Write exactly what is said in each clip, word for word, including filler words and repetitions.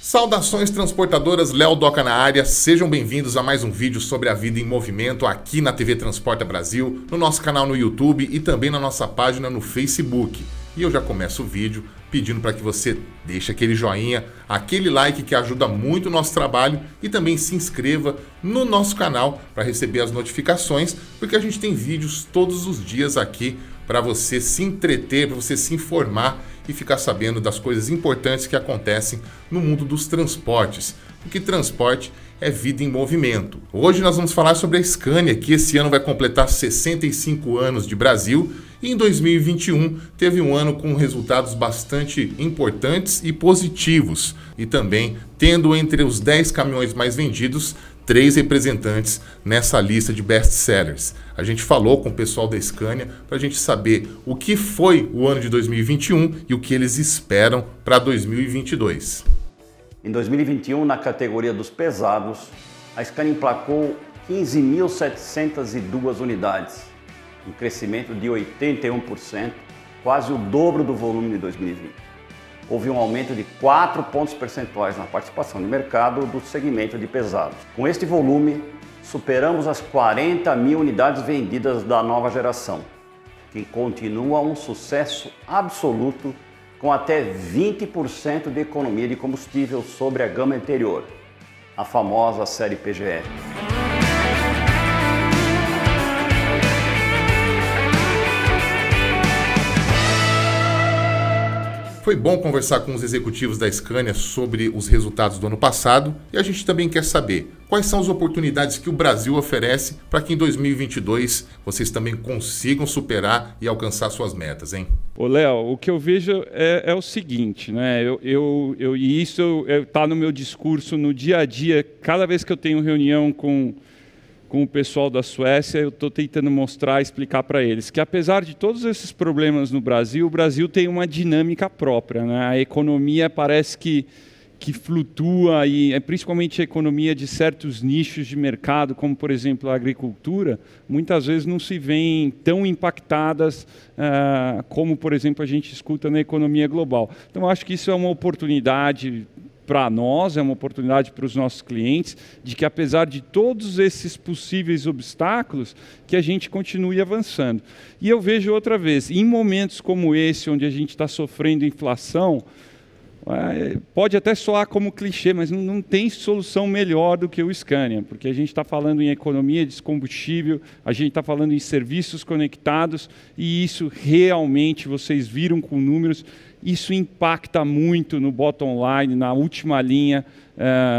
Saudações transportadoras, Léo Doca na área, sejam bem-vindos a mais um vídeo sobre a vida em movimento aqui na T V Transporta Brasil, no nosso canal no YouTube e também na nossa página no Facebook. E eu já começo o vídeo pedindo para que você deixe aquele joinha, aquele like que ajuda muito o nosso trabalho e também se inscreva no nosso canal para receber as notificações, porque a gente tem vídeos todos os dias aqui para você se entreter, para você se informar e ficar sabendo das coisas importantes que acontecem no mundo dos transportes, porque transporte é vida em movimento. Hoje nós vamos falar sobre a Scania, que esse ano vai completar sessenta e cinco anos de Brasil e em dois mil e vinte e um teve um ano com resultados bastante importantes e positivos, e também tendo entre os dez caminhões mais vendidos três representantes nessa lista de best-sellers. A gente falou com o pessoal da Scania para a gente saber o que foi o ano de dois mil e vinte e um e o que eles esperam para dois mil e vinte e dois. Em dois mil e vinte e um, na categoria dos pesados, a Scania emplacou quinze mil setecentas e duas unidades, um crescimento de oitenta e um por cento, quase o dobro do volume de dois mil e vinte. Houve um aumento de quatro pontos percentuais na participação de mercado do segmento de pesados. Com este volume, superamos as quarenta mil unidades vendidas da nova geração, que continua um sucesso absoluto, com até vinte por cento de economia de combustível sobre a gama anterior, a famosa série P G R. Foi bom conversar com os executivos da Scania sobre os resultados do ano passado, e a gente também quer saber quais são as oportunidades que o Brasil oferece para que em dois mil e vinte e dois vocês também consigam superar e alcançar suas metas, hein? Ô Léo, o que eu vejo é, é o seguinte, né? Eu, eu, eu, e isso está no meu discurso no dia a dia. Cada vez que eu tenho reunião com, com o pessoal da Suécia, eu estou tentando mostrar, explicar para eles que, apesar de todos esses problemas no Brasil, o Brasil tem uma dinâmica própria, né? A economia parece que que flutua, e é principalmente a economia de certos nichos de mercado, como por exemplo a agricultura, muitas vezes não se veem tão impactadas uh, como, por exemplo, a gente escuta na economia global. Então acho que isso é uma oportunidade para nós, é uma oportunidade para os nossos clientes, de que apesar de todos esses possíveis obstáculos, que a gente continue avançando. E eu vejo outra vez, em momentos como esse, onde a gente está sofrendo inflação, pode até soar como clichê, mas não tem solução melhor do que o Scania, porque a gente está falando em economia de combustível, a gente está falando em serviços conectados, e isso realmente, vocês viram com números, isso impacta muito no bottom line, na última linha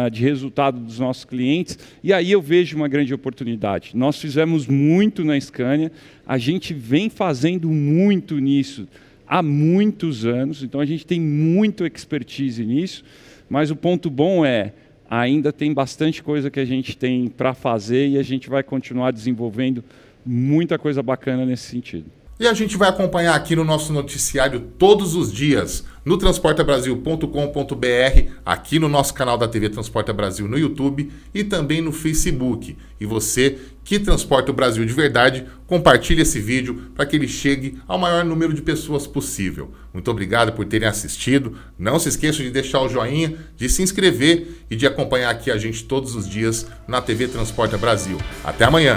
uh, de resultado dos nossos clientes. E aí eu vejo uma grande oportunidade. Nós fizemos muito na Scania, a gente vem fazendo muito nisso há muitos anos, então a gente tem muita expertise nisso, mas o ponto bom é, ainda tem bastante coisa que a gente tem para fazer e a gente vai continuar desenvolvendo muita coisa bacana nesse sentido. E a gente vai acompanhar aqui no nosso noticiário todos os dias, no transporta brasil ponto com ponto br, aqui no nosso canal da T V Transporta Brasil no YouTube e também no Facebook. E você que transporta o Brasil de verdade, compartilhe esse vídeo para que ele chegue ao maior número de pessoas possível. Muito obrigado por terem assistido. Não se esqueça de deixar o joinha, de se inscrever e de acompanhar aqui a gente todos os dias na T V Transporta Brasil. Até amanhã!